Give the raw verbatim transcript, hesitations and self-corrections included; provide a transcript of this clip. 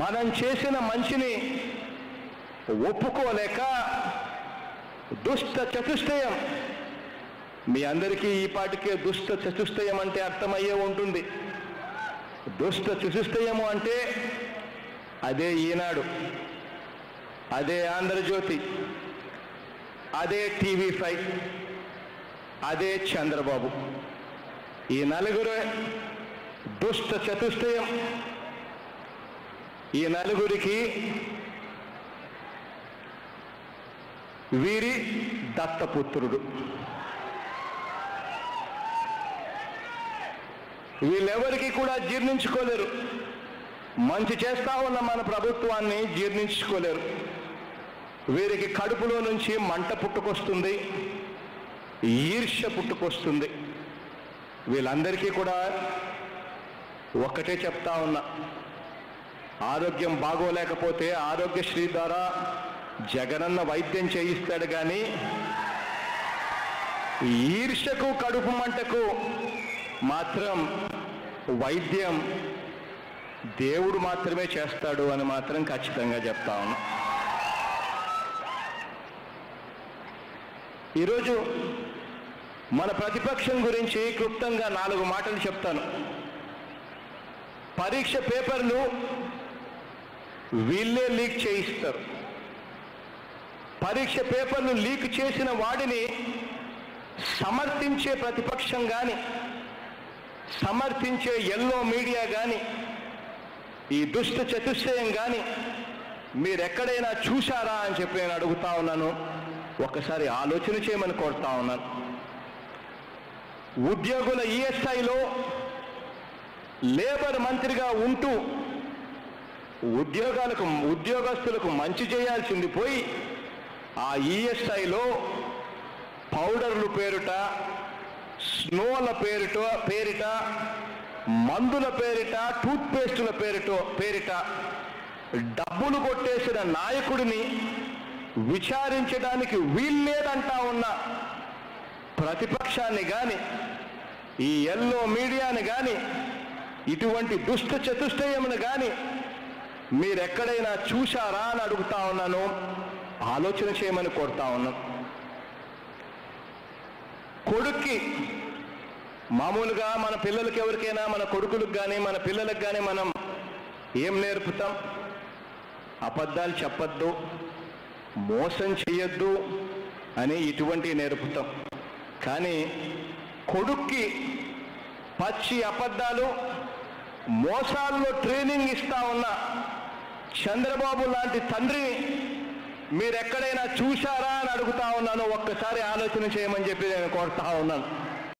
మనం చేసిన మంచిని ఒప్పుకోలేక దుష్ట చతుష్టయం మీ అందరికీ ఈ పాటికే దుష్ట చతుష్టయం అంటే అర్థమయ్యే ఉంటుంది। దుష్ట చతుష్టయము అంటే అదే ఈనాడు, అదే ఆంధ్రజ్యోతి, అదే టీవీ ఫైవ్, అదే చంద్రబాబు, ఈ నలుగురే దుష్ట చతుష్టయం। ఈ నలుగురికి వీరి దత్తపుత్రుడు। వీళ్ళెవరికి కూడా జీర్ణించుకోలేరు, మంచి చేస్తా ఉన్న మన ప్రభుత్వాన్ని జీర్ణించుకోలేరు। వీరికి కడుపులో నుంచి మంట పుట్టుకొస్తుంది, ఈర్ష్య పుట్టుకొస్తుంది। వీళ్ళందరికీ కూడా ఒకటే చెప్తా ఉన్నా, ఆరోగ్యం బాగోలేకపోతే ఆరోగ్యశ్రీ ద్వారా జగనన్న వైద్యం చేయిస్తాడు, కానీ ఈర్ష్యకు కడుపు మంటకు మాత్రం వైద్యం దేవుడు మాత్రమే చేస్తాడు అని మాత్రం ఖచ్చితంగా చెప్తా ఉన్నా। ఈరోజు మన ప్రతిపక్షం గురించి క్లుప్తంగా నాలుగు మాటలు చెప్తాను। పరీక్ష పేపర్లు వీళ్ళే లీక్ చేయిస్తారు। పరీక్ష పేపర్లు లీక్ చేసిన వాడిని సమర్థించే ప్రతిపక్షం కానీ, సమర్థించే ఎల్లో మీడియా కానీ, ఈ దుష్ట చతుష్టయం కానీ మీరెక్కడైనా చూశారా అని చెప్పి నేను అడుగుతా ఉన్నాను। ఒకసారి ఆలోచన చేయమని కోరుతా ఉన్నాను। ఉద్యోగుల ఈఎస్ఐలో లేబర్ మంత్రిగా ఉంటూ ఉద్యోగాలకు ఉద్యోగస్తులకు మంచి చేయాల్సింది పోయి ఆ ఈఎస్ఐలో పౌడర్లు పేరుట, స్నోల పేరిట పేరిట మందుల పేరిట, టూత్పేస్టుల పేరిట పేరిట డబ్బులు కొట్టేసిన నాయకుడిని విచారించడానికి వీల్లేదంటా ఉన్న ప్రతిపక్షాన్ని కానీ, ఈ ఎల్లో మీడియాని కానీ, ఇటువంటి దుష్ట చతుష్టయమును కానీ మీరెక్కడైనా చూశారా అని అడుగుతా ఉన్నాను। ఆలోచన చేయమని కోరుతా ఉన్నాను। కొడుక్కి మామూలుగా మన పిల్లలకి ఎవరికైనా, మన కొడుకులకు కానీ మన పిల్లలకు కానీ మనం ఏం నేర్పుతాం? అబద్ధాలు చెప్పద్దు, మోసం చేయొద్దు అని ఇటువంటివి నేర్పుతాం। కానీ కొడుక్కి పచ్చి అబద్ధాలు, మోసాల్లో ట్రైనింగ్ ఇస్తా ఉన్న చంద్రబాబు లాంటి తండ్రిని మీరెక్కడైనా చూశారా అని అడుగుతా ఉన్నాను। ఒక్కసారి ఆలోచన చేయమని చెప్పి నేను కోరుతా ఉన్నాను।